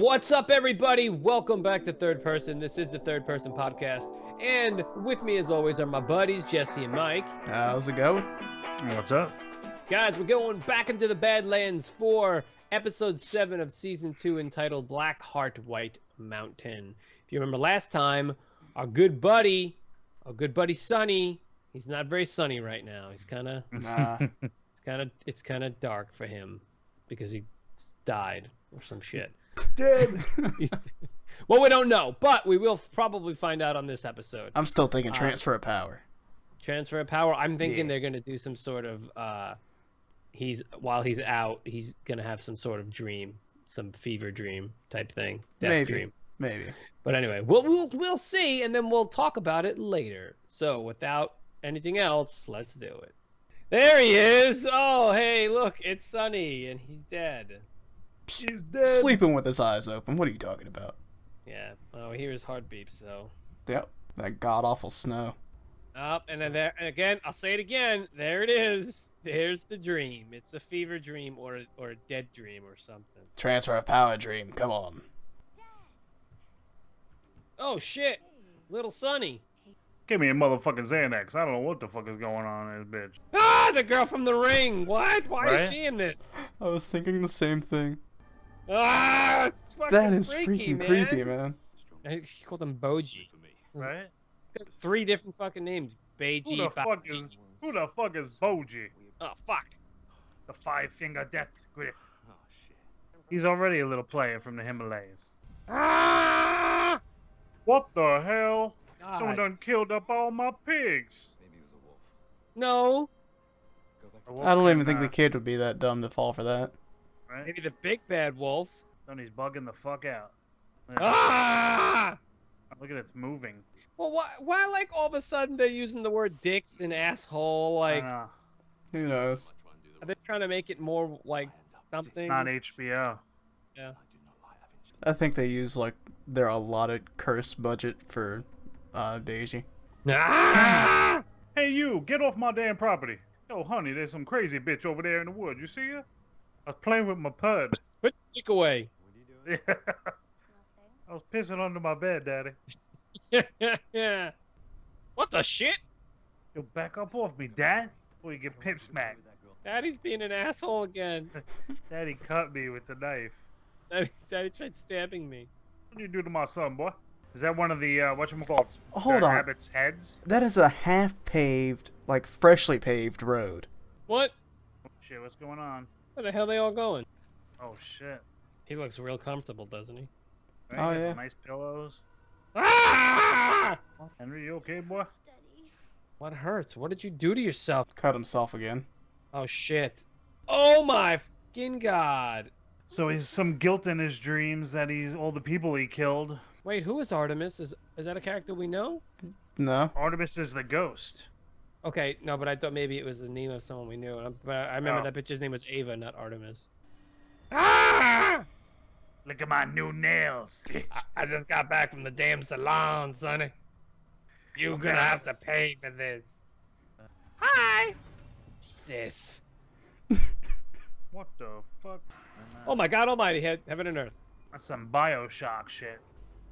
What's up, everybody? Welcome back to Third Person. This is the Third Person podcast, and with me, as always, are my buddies Jesse and Mike. How's it going? What's up, guys? We're going back into the Badlands for episode 7 of season 2, entitled "Black Heart, White Mountain." If you remember last time, our good buddy Sunny, he's not very sunny right now. He's kind of, it's kind of dark for him because he died or some shit. Dead. Well, we don't know, but we will probably find out on this episode. I'm still thinking transfer of power. Transfer of power. I'm thinking They're going to do some sort of while he's out, he's going to have some sort of dream, some fever dream type thing. Maybe. But anyway, we'll see, and then we'll talk about it later. So without anything else, let's do it. There he is. Oh, hey, look, it's Sunny, and he's dead. She's dead. Sleeping with his eyes open. What are you talking about? Yeah. Oh, I hear his heartbeat, so. Yep. That god-awful snow. And then there, and again, I'll say it again. There it is. There's the dream. It's a fever dream or a dead dream or something. Transfer of power dream. Come on. Oh, shit. Little Sunny. Give me a motherfucking Xanax. I don't know what the fuck is going on in this bitch. Ah, the girl from The Ring. What? Why is she in this? I was thinking the same thing. Ah, it's fucking that is freaky, freaking man. Creepy, man. I think she called him Bajie. Right? 3 different fucking names. Beijie, who the fuck is Bajie? Oh, fuck. The 5-finger death grip. Oh, shit. He's already a little player from the Himalayas. Ah! What the hell? God. Someone done killed up all my pigs. Maybe it was a wolf. No. I don't even think the kid would be that dumb to fall for that. Right? Maybe the big bad wolf. Sonny's bugging the fuck out. There. Ah! Look at it's moving. Well, why like all of a sudden they're using the word dicks and asshole? Like, who knows? Are they trying to make it more like something? It's not HBO. Yeah. I think they use like their allotted curse budget for Beijie. Ah! Hey, you! Get off my damn property! Yo, honey, there's some crazy bitch over there in the woods. You see her? I was playing with my pud. Put your dick away. What are you doing? Yeah. I was pissing under my bed, Daddy. Yeah. What the shit? Yo, back up off me, Dad. Before you get pimp smacked. Daddy's being an asshole again. Daddy cut me with the knife. Daddy tried stabbing me. What did you do to my son, boy? Is that one of the whatchamacallits? Hold on. Rabbit's heads? That is a half-paved, like freshly paved road. What? Oh, shit, what's going on? Where the hell are they all going? Oh, shit. He looks real comfortable, doesn't he? Right, oh, he has some nice pillows. Ah! Henry, you okay, boy? What hurts? What did you do to yourself? Cut himself again. Oh, shit. Oh, my fucking God. So he's some guilt in his dreams that he's all the people he killed. Wait, who is Artemis? Is that a character we know? No. Artemis is the ghost. Okay, no, but I thought maybe it was the name of someone we knew. But I remember that bitch's name was Ava, not Artemis. Ah! Look at my new nails. I just got back from the damn salon, Sonny. You're gonna have to pay for this. Hi! Jesus. What the fuck? Oh my God almighty, heaven and earth. That's some Bioshock shit.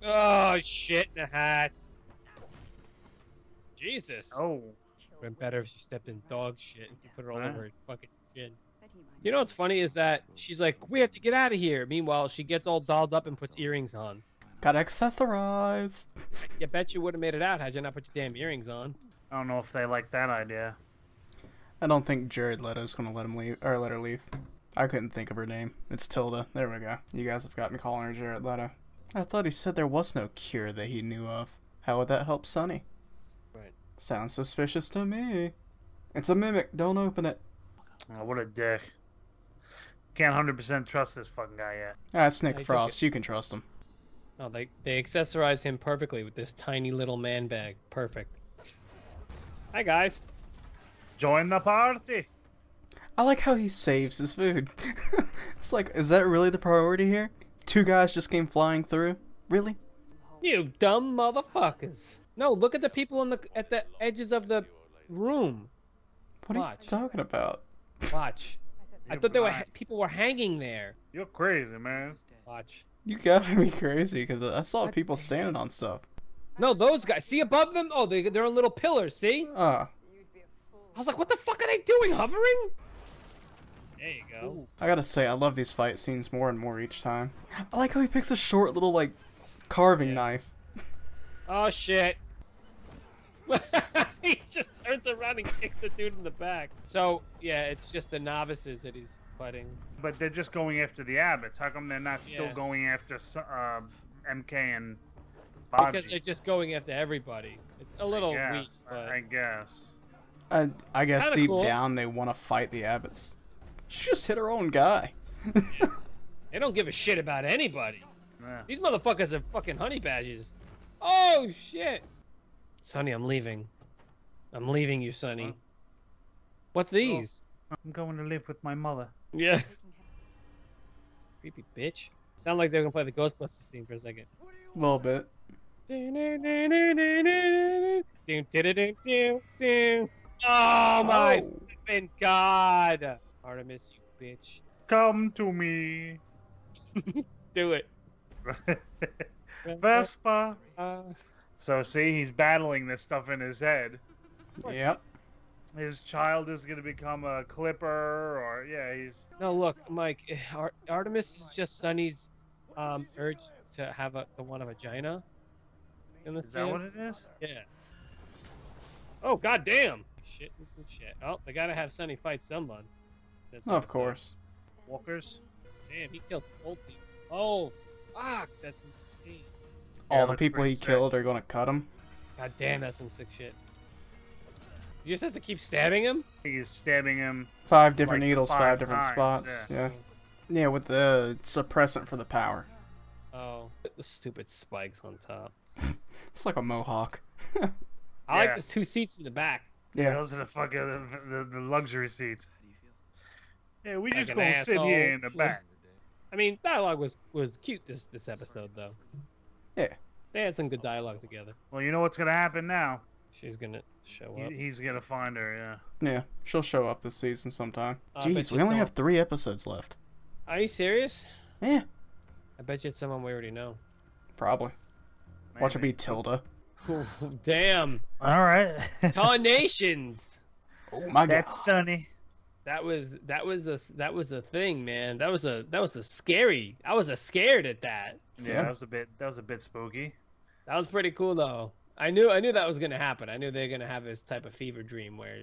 Oh, shit in a hat. Jesus. Oh. It would be better if she stepped in dog shit and put it all over her fucking chin. You know what's funny is that she's like, we have to get out of here. Meanwhile, she gets all dolled up and puts earrings on. Gotta accessorize. I bet you would have made it out had you not put your damn earrings on. I don't know if they like that idea. I don't think Jared Leto's gonna let him leave, or let her leave. I couldn't think of her name. It's Tilda. There we go. You guys have gotten calling her Jared Leto. I thought he said there was no cure that he knew of. How would that help Sunny? Right. Sounds suspicious to me. It's a mimic. Don't open it. Oh, what a dick. Can't 100% trust this fucking guy yet. That's Nick Frost. You can trust him. Oh, they accessorize him perfectly with this tiny little man bag. Perfect. Hi, guys. Join the party. I like how he saves his food. It's like, is that really the priority here? 2 guys just came flying through? Really? You dumb motherfuckers. No, look at the people at the edges of the room. What are you talking about? Watch. I thought there were people were hanging there. You're crazy, man. Watch. You gotta be crazy, because I saw people standing on stuff. No, those guys. See above them? Oh, they're on little pillars, see? I was like, what the fuck are they doing? Hovering? There you go. Ooh. I gotta say, I love these fight scenes more and more each time. I like how he picks a short little, like, carving knife. Oh, shit. He just turns around and kicks the dude in the back. So, yeah, it's just the novices that he's fighting. But they're just going after the abbots. How come they're not still going after MK and Bajie? Because they're just going after everybody. It's a little weak, but... I guess. I guess kinda deep down they want to fight the abbots. She just hit her own guy. Yeah. They don't give a shit about anybody. Nah. These motherfuckers are fucking honey badges. Oh, shit. Sunny, I'm leaving. I'm leaving you, Sunny. Huh? What's these? Oh, I'm going to live with my mother. Yeah. Creepy bitch. Sound like they're going to play the Ghostbusters theme for a second. A little bit. Oh, my flippin' God. Artemis, you bitch. Come to me. Do it. Vespa. So see, he's battling this stuff in his head. Yep. His child is going to become a clipper or, he's... No, look, Mike, Artemis is just Sunny's urge to have a, want a vagina. Is that what it is? Yeah. Oh, goddamn. Shit, this is shit. Oh, they got to have Sunny fight someone. Oh, of course. Walkers? Damn, he killed some old people. Oh, fuck, that's insane. All the people he killed are gonna cut him? God damn, that's some sick shit. He just has to keep stabbing him? He's stabbing him. 5 different needles, 5 different spots. Yeah. Yeah, with the suppressant for the power. Oh, the stupid spikes on top. It's like a mohawk. I like the 2 seats in the back. Yeah, those are the fucking the luxury seats. Yeah, we just gonna sit here in the back. I mean, dialogue was cute this episode though. Yeah, they had some good dialogue together. Well, you know what's gonna happen now? She's gonna show up. He's gonna find her. Yeah. Yeah, she'll show up this season sometime. Jeez, we only have 3 episodes left. Are you serious? Yeah. I bet you it's someone we already know. Probably. Maybe. Watch it be Tilda. Damn. All right. Tarnations. Oh my God. That's Sunny. That was a thing, man. That was a scary. I was scared at that. Yeah, that was a bit spooky. That was pretty cool though. I knew that was gonna happen. I knew they were gonna have this type of fever dream where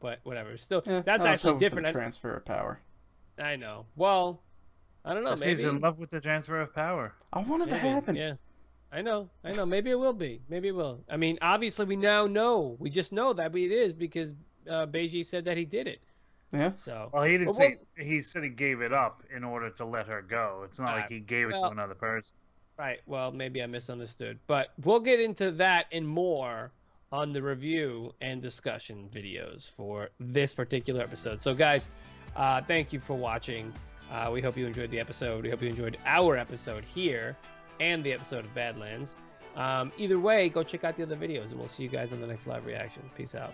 but whatever. Still, yeah, that's actually different. For the transfer of power. I know. Well, I don't know. Maybe he's in love with the transfer of power. I want it to happen. Yeah, I know. Maybe it will be. Maybe it will. I mean, obviously, we now know. We just know that it is because Beijie said that he did it. Yeah. So. Well, he didn't say. He said he gave it up in order to let her go. It's not like he gave it to another person. Right. Well, maybe I misunderstood, but we'll get into that and more on the review and discussion videos for this particular episode. So, guys, thank you for watching. We hope you enjoyed the episode. We hope you enjoyed our episode here and the episode of Badlands. Either way, go check out the other videos, and we'll see you guys on the next live reaction. Peace out.